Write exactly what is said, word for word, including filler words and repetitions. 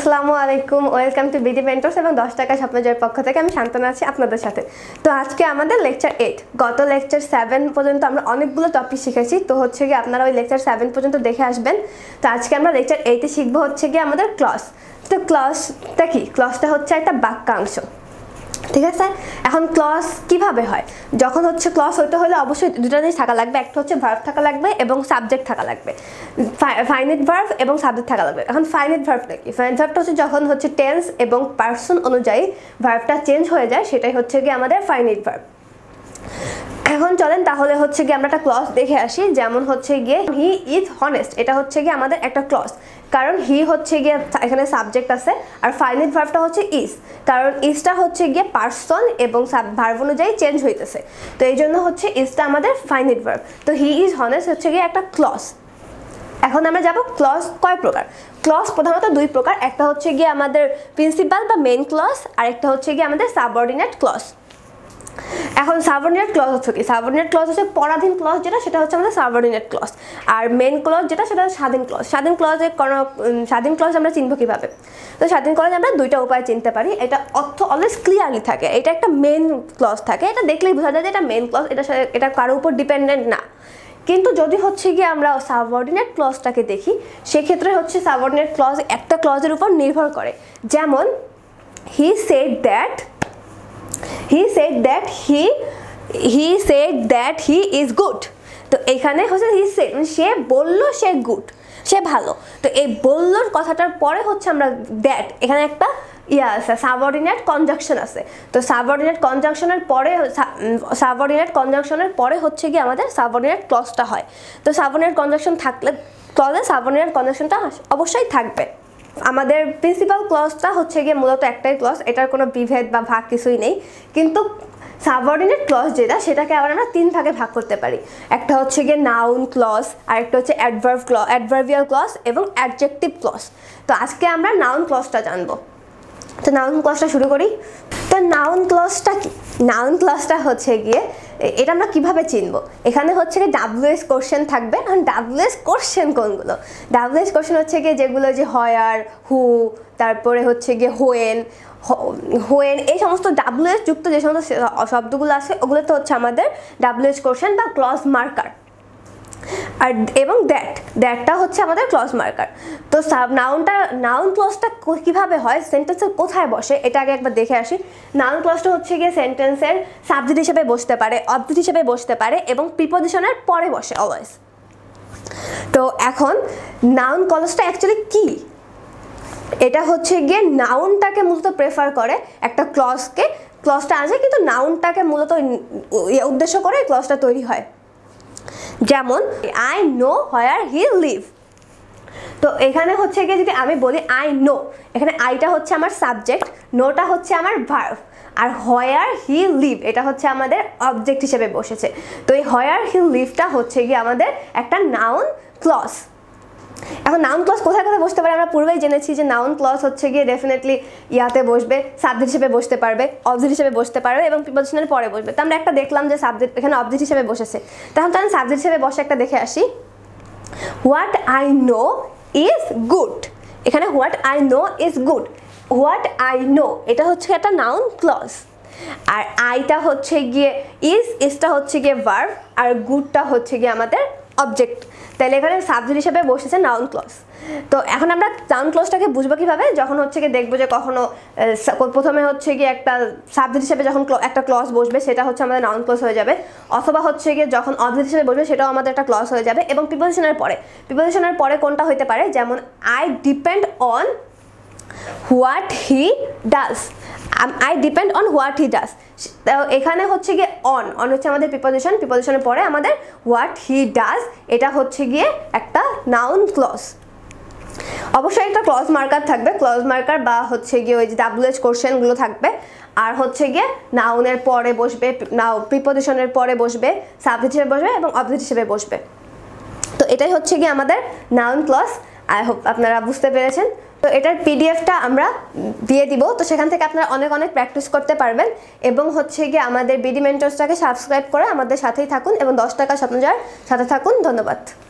আসসালামু আলাইকুম, welcome to BD mentors এবং দশ টাকা স্বপ্নজয়ের পক্ষ থেকে আমি শান্তনা আছি আপনাদের সাথে। তো আজকে আমাদের লেকচার এইট, গত লেকচার সেভেন পর্যন্ত আমরা অনেকগুলো টপিক শিখেছি। তো হচ্ছে গিয়ে আপনারা ওই লেকচার সেভেন পর্যন্ত দেখে আসবেন। তো আজকে আমরা লেকচার এইটে শিখবো হচ্ছে গিয়ে আমাদের ক্লজ। তো ক্লজটা কি? ক্লজটা হচ্ছে একটা বাক্যাংশ, ঠিক আছে? এখন ক্লজ কিভাবে হয়? যখন হচ্ছে ক্লজ হইতে হলে অবশ্যই দুটো জিনিস থাকা লাগবে। একটা হচ্ছে ভার্ব থাকা লাগবে এবং সাবজেক্ট থাকা লাগবে, ফাইনাইট ভার্ব এবং সাবজেক্ট থাকা লাগবে। এখন ফাইনাইট ভার্বটা কি? ফাইনাইট ভার্বটা হচ্ছে যখন হচ্ছে টেন্স এবং পার্সন অনুযায়ী ভার্বটা চেঞ্জ হয়ে যায়, সেটাই হচ্ছে গিয়ে আমাদের ফাইনাইট ভার্ব। এখন চলেন তাহলে হচ্ছে গিয়ে আমরা একটা ক্লজ দেখে আসি। যেমন হচ্ছে গিয়ে হি ইজ হনেস্ট, এটা হচ্ছে গিয়ে আমাদের একটা ক্লজ, কারণ হি হচ্ছে গিয়ে এখানে সাবজেক্ট আছে আর ফাইনাইট ভার্বটা হচ্ছে ইজ, কারণ ইজটা হচ্ছে গিয়ে পার্সন এবং ভার্ব অনুযায়ী চেঞ্জ হইতেছে। তো এই জন্য হচ্ছে ইজটা আমাদের ফাইনাইট ভার্ব। তো হি ইজ হনেস্ট হচ্ছে গিয়ে একটা ক্লজ। এখন আমরা যাব ক্লজ কয় প্রকার। ক্লজ প্রধানত দুই প্রকার, একটা হচ্ছে গিয়ে আমাদের প্রিন্সিপাল বা মেইন ক্লজ, আর একটা হচ্ছে গিয়ে আমাদের সাবঅর্ডিনেট ক্লজ। এখন সাবঅর্ডিনেট ক্লজ হচ্ছে কি? সাবঅর্ডিনেট ক্লজ হচ্ছে পরাধীন ক্লজ, যেটা সেটা হচ্ছে আমাদের সাবঅর্ডিনেট ক্লজ। আর মেইন ক্লজ যেটা সেটা হচ্ছে স্বাধীন ক্লজ। স্বাধীন ক্লজে কোনো স্বাধীন ক্লজ আমরা চিনব কীভাবে? তো স্বাধীন ক্লজ আমরা দুইটা উপায়ে চিনতে পারি। এটা অর্থ অলওয়েজ ক্লিয়ারলি থাকে, এটা একটা মেইন ক্লজ থাকে, এটা দেখলেই বোঝা যায় যে এটা মেইন ক্লজ, এটা এটা কারোর উপর ডিপেন্ডেন্ট না। কিন্তু যদি হচ্ছে গিয়ে আমরা সাবঅর্ডিনেট ক্লজটাকে দেখি, সেক্ষেত্রে হচ্ছে সাবঅর্ডিনেট ক্লজ একটা ক্লজের উপর নির্ভর করে। যেমন he said that he said that he he said that he is good. তো এখানে হচ্ছে he said, সে বলল সে good, সে ভালো। তো এই বললোর কথাটার পরে হচ্ছে আমরা that, এখানে একটা ইয়া আছে, সাবঅর্ডিনেট কনজাংশন আছে। তো সাবঅর্ডিনেট কনজাংশনের পরে সাবঅর্ডিনেট কনজাংশনের পরে হচ্ছে গিয়ে আমাদের সাবঅর্ডিনেট ক্লজটা হয়। তো সাবঅর্ডিনেট কনজাংশন থাকলে ক্লজে সাবঅর্ডিনেট কনজাংশনটা অবশ্যই থাকবে। আমাদের প্রিন্সিপাল ক্লজটা হচ্ছে গিয়ে মূলত একটাই ক্লজ, এটার কোনো বিভেদ বা ভাগ কিছুই নেই। কিন্তু সাবঅর্ডিনেট ক্লজ যেটা, সেটাকে আবার আমরা তিন ভাগে ভাগ করতে পারি। একটা হচ্ছে গিয়ে নাউন ক্লজ, আরেকটা হচ্ছে অ্যাডভার্ব ক্লজ, অ্যাডভার্বিয়াল ক্লজ এবং অ্যাডজেক্টিভ ক্লজ। তো আজকে আমরা নাউন ক্লজটা জানবো। তো নাউন ক্লজটা শুরু করি। তো নাউন ক্লজটা কি? নাউন ক্লজটা হচ্ছে গিয়ে, এটা আমরা কীভাবে চিনব? এখানে হচ্ছে গিয়ে ডাব্লিউএস কোশ্চেন থাকবে। এখন ডাব্লিউএস কোশ্চেন কোনগুলো? ডাব্লিউএস কোশ্চেন হচ্ছে গিয়ে যেগুলো যে হয় আর হু, তারপরে হচ্ছে গিয়ে হোয়েন হোয়েন এই সমস্ত ডাব্লিউএস যুক্ত যে সমস্ত শব্দগুলো আছে, ওগুলো তো হচ্ছে আমাদের ডাব্লিউএস কোশ্চেন বা ক্লজ মার্কার। আর এবং দ্যাট, দ্যাটটা হচ্ছে আমাদের ক্লজ মার্কার। তো সাব নাউনটা নাউন ক্লজটা কীভাবে হয়, সেন্টেন্সের কোথায় বসে, এটা আগে একবার দেখে আসি। নাউন ক্লজটা হচ্ছে গিয়ে সেন্টেন্সের সাবজেক্ট হিসেবে বসতে পারে, অবজেক্ট হিসেবে বসতে পারে এবং প্রিপোজিশনের পরে বসে অলওয়েজ। তো এখন নাউন ক্লজটা অ্যাকচুয়ালি কী? এটা হচ্ছে গিয়ে নাউনটাকে মূলত প্রেফার করে একটা ক্লজকে। ক্লজটা আসে কিন্তু নাউনটাকে মূলত উদ্দেশ্য করে ক্লজটা তৈরি হয়। যেমন I know where he live. তো এখানে হচ্ছে গিয়ে যদি আমি বলি আই নো, এখানে আইটা হচ্ছে আমার সাবজেক্ট, নোটা হচ্ছে আমার ভার্ব, আর হোয়ার হি লিভ এটা হচ্ছে আমাদের অবজেক্ট হিসেবে বসেছে। তো এই হোয়ার হি লিভটা হচ্ছে গিয়ে আমাদের একটা নাউন ক্লজ। এখন নাউন ক্লজ কোথায় কোথায় বসতে পারে? আমরা পূর্বেই জেনেছি যে নাউন ক্লজ হচ্ছে গিয়ে ডেফিনেটলি ইয়াতে বসবে, সাবজেক্ট হিসেবে বসতে পারবে, অবজেক্ট হিসেবে বসতে পারবে এবং প্রিপোজিশনের পরে বসবে। তো আমরা একটা দেখলাম যে সাবজেক্ট এখানে অবজেক্ট হিসেবে বসেছে। তখন তখন সাবজেক্ট হিসেবে বসে একটা দেখে আসি। What I know is good. এখানে what I know is good, what I know এটা হচ্ছে একটা নাউন ক্লজ। আর আইটা হচ্ছে গিয়ে ইজ, ইজটা হচ্ছে গিয়ে ভার্ব, আর গুডটা হচ্ছে গিয়ে আমাদের অবজেক্ট। তাহলে এখানে সাবজেক্ট হিসেবে বসেছে নাউন ক্লজ। তো এখন আমরা নাউন ক্লজটাকে বুঝবো কীভাবে? যখন হচ্ছে গিয়ে দেখবো যে কখনো প্রথমে হচ্ছে গিয়ে একটা সাবজেক্ট হিসেবে যখন একটা ক্লজ বসবে, সেটা হচ্ছে আমাদের নাউন ক্লজ হয়ে যাবে, অথবা হচ্ছে গিয়ে যখন অবজেক্ট হিসেবে বসবে, সেটাও আমাদের একটা ক্লজ হয়ে যাবে। এবং প্রিপোজিশনের পরে প্রিপোজিশনের পরে কোনটা হইতে পারে? যেমন I depend on what he does, I depend on what he does. তো এখানে হচ্ছে গিয়ে অন অন হচ্ছে আমাদের প্রিপোজিশন, প্রিপোজিশনের পরে আমাদের হোয়াট হি ডাজ, এটা হচ্ছে গিয়ে একটা নাউন ক্লজ। অবশ্যই একটা ক্লজ মার্কার থাকবে, ক্লজ মার্কার বা হচ্ছে গিয়ে ওই যে ডাব্লিউএস কোশ্চেনগুলো থাকবে। আর হচ্ছে গিয়ে নাউনের পরে বসবে, নাউ প্রিপোজিশনের পরে বসবে, সাবজেক্ট হিসেবে বসবে এবং অবজেক্ট হিসেবে বসবে। তো এটাই হচ্ছে গিয়ে আমাদের নাউন ক্লজ। আই হোপ আপনারা বুঝতে পেরেছেন। তো এটার পিডিএফটা আমরা দিয়ে দিব, তো সেখান থেকে আপনারা অনেক অনেক প্র্যাকটিস করতে পারবেন। এবং হচ্ছে গিয়ে আমাদের বিডি মেন্টরসটাকে সাবস্ক্রাইব করে আমাদের সাথেই থাকুন এবং দশ টাকা স্বপ্নজয়ের সাথে থাকুন। ধন্যবাদ।